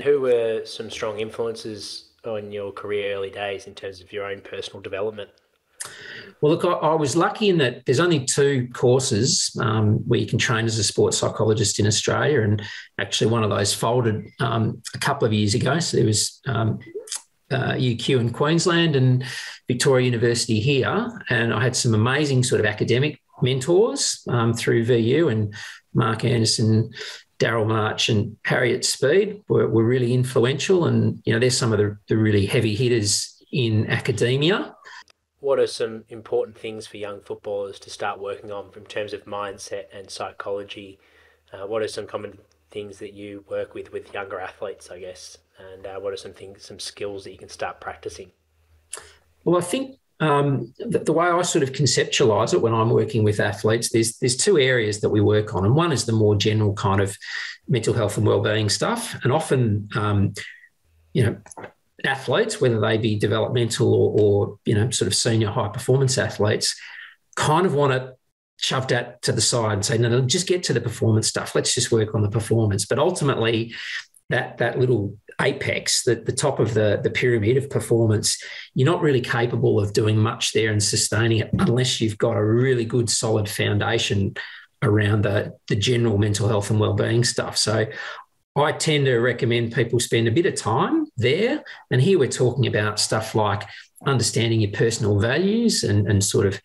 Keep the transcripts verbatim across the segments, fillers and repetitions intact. And who were some strong influences on your career early days in terms of your own personal development? Well, look, I, I was lucky in that there's only two courses um, where you can train as a sports psychologist in Australia, and actually one of those folded um, a couple of years ago. So there was um, uh, U Q in Queensland and Victoria University here, and I had some amazing sort of academic mentors um, through V U, and Mark Anderson, Daryl March and Harriet Speed were, were really influential, and, you know, they're some of the, the really heavy hitters in academia. What are some important things for young footballers to start working on in terms of mindset and psychology? Uh, what are some common things that you work with with younger athletes, I guess, and uh, what are some things, some skills that you can start practicing? Well, I think Um, the, the way I sort of conceptualise it when I'm working with athletes, there's there's two areas that we work on, and one is the more general kind of mental health and wellbeing stuff. And often, um, you know, athletes, whether they be developmental or, or you know, sort of senior high performance athletes, kind of want to shove that to the side and say, no, no, just get to the performance stuff. Let's just work on the performance. But ultimately, that that little apex, that the top of the, the pyramid of performance, you're not really capable of doing much there and sustaining it unless you've got a really good solid foundation around the, the general mental health and wellbeing stuff. So I tend to recommend people spend a bit of time there. And here we're talking about stuff like understanding your personal values and, and sort of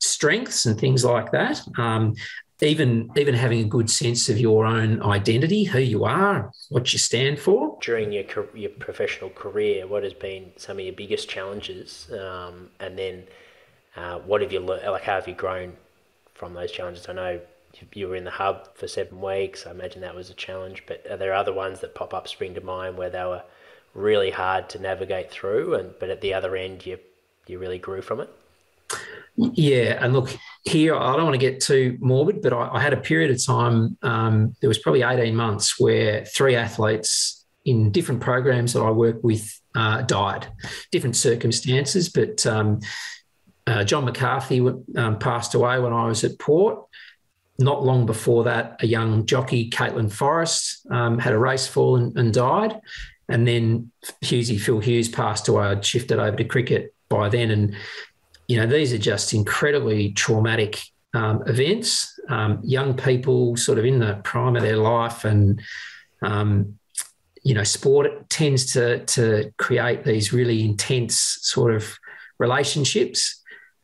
strengths and things like that. Um, Even, even having a good sense of your own identity, who you are, what you stand for. During your, your professional career, what has been some of your biggest challenges? Um, and then uh, what have you learned, like how have you grown from those challenges? I know you were in the hub for seven weeks. I imagine that was a challenge, but are there other ones that pop up, spring to mind, where they were really hard to navigate through, and but at the other end, you you really grew from it? Yeah, and look, here, I don't want to get too morbid, but I, I had a period of time, um, there was probably eighteen months, where three athletes in different programs that I work with uh, died. Different circumstances, but um, uh, John McCarthy um, passed away when I was at Port. Not long before that, a young jockey, Caitlin Forrest, um, had a race fall and, and died. And then Hughesy, Phil Hughes, passed away. I'd shifted over to cricket by then, and you know, these are just incredibly traumatic um, events. Um, young people sort of in the prime of their life, and, um, you know, sport tends to, to create these really intense sort of relationships.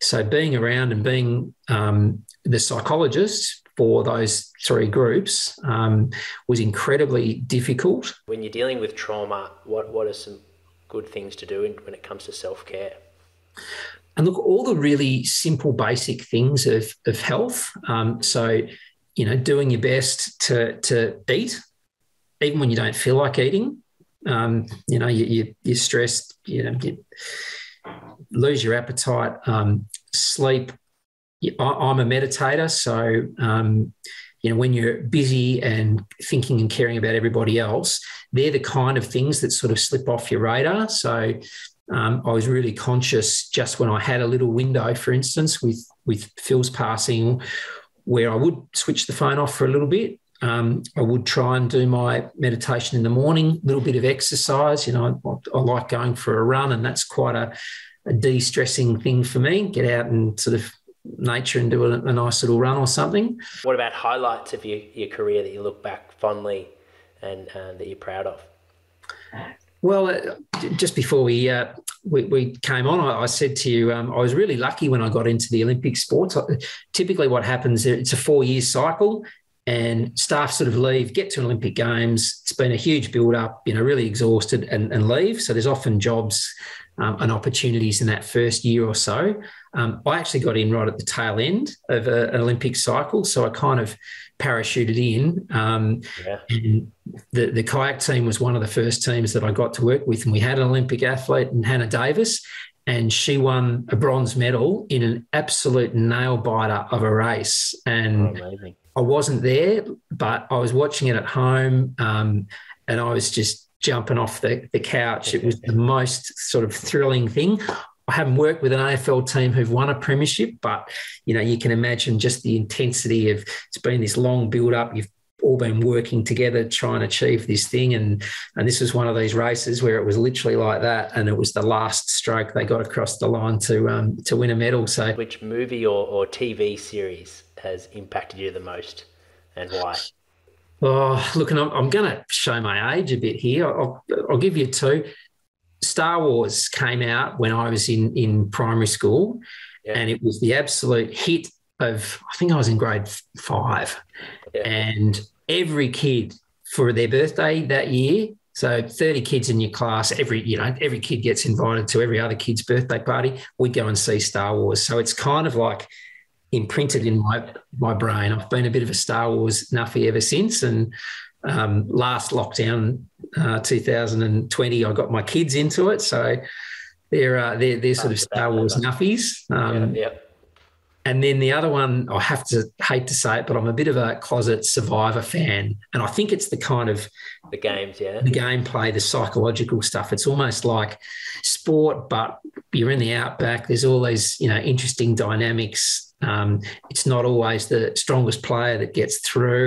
So being around and being um, the psychologist for those three groups um, was incredibly difficult. When you're dealing with trauma, what, what are some good things to do when it comes to self-care? And look, all the really simple, basic things of, of health. Um, so, you know, doing your best to, to eat, even when you don't feel like eating. Um, you know, you, you, you're stressed, you know, you lose your appetite, um, sleep. I, I'm a meditator. So, um, you know, when you're busy and thinking and caring about everybody else, they're the kind of things that sort of slip off your radar. So, Um, I was really conscious just when I had a little window, for instance, with, with Phil's passing, where I would switch the phone off for a little bit. Um, I would try and do my meditation in the morning, a little bit of exercise. You know, I, I like going for a run, and that's quite a, a de-stressing thing for me, get out and sort of nature and do a, a nice little run or something. What about highlights of your, your career that you look back fondly and uh, that you're proud of? Well, just before we uh, we, we came on, I, I said to you, um, I was really lucky when I got into the Olympic sports. I, typically what happens, it's a four-year cycle, and staff sort of leave, get to Olympic Games. It's been a huge build-up, you know, really exhausted, and, and leave. So there's often jobs um, and opportunities in that first year or so. Um, I actually got in right at the tail end of a, an Olympic cycle, so I kind of parachuted in. Um, yeah. And the, the kayak team was one of the first teams that I got to work with, and we had an Olympic athlete, and Hannah Davis, and she won a bronze medal in an absolute nail-biter of a race. And oh, I wasn't there, but I was watching it at home, um, and I was just jumping off the, the couch. It was the most sort of thrilling thing. I haven't worked with an A F L team who've won a premiership, but, you know, you can imagine just the intensity of, it's been this long build-up. You've all been working together to try and achieve this thing. And, and this was one of these races where it was literally like that, and it was the last stroke they got across the line to um, to win a medal. So, which movie or, or T V series has impacted you the most, and why? Oh, look, and I'm, I'm going to show my age a bit here. I'll, I'll give you two. Star Wars came out when I was in, in primary school, yeah. and it was the absolute hit of, I think I was in grade five, yeah. and every kid for their birthday that year, so thirty kids in your class, every, you know, every kid gets invited to every other kid's birthday party, we'd go and see Star Wars. So it's kind of like imprinted in my, my brain. I've been a bit of a Star Wars nuffy ever since, and Um, last lockdown, uh, two thousand twenty, I got my kids into it, so they're uh, they're, they're sort of Star Wars nuffies. Um, yeah, yeah. And then the other one, I have to hate to say it, but I'm a bit of a closet Survivor fan, and I think it's the kind of the games, yeah, the gameplay, the psychological stuff. It's almost like sport, but you're in the outback. There's all these, you know, interesting dynamics. Um, it's not always the strongest player that gets through.